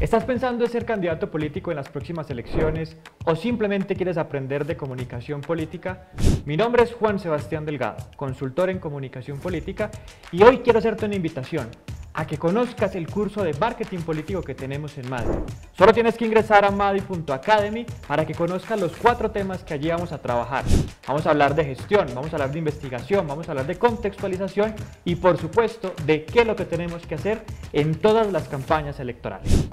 ¿Estás pensando en ser candidato político en las próximas elecciones o simplemente quieres aprender de comunicación política? Mi nombre es Juan Sebastián Delgado, consultor en comunicación política, y hoy quiero hacerte una invitación a que conozcas el curso de marketing político que tenemos en Madi. Solo tienes que ingresar a madi.academy para que conozcas los 4 temas que allí vamos a trabajar. Vamos a hablar de gestión, vamos a hablar de investigación, vamos a hablar de contextualización y, por supuesto, de qué es lo que tenemos que hacer en todas las campañas electorales.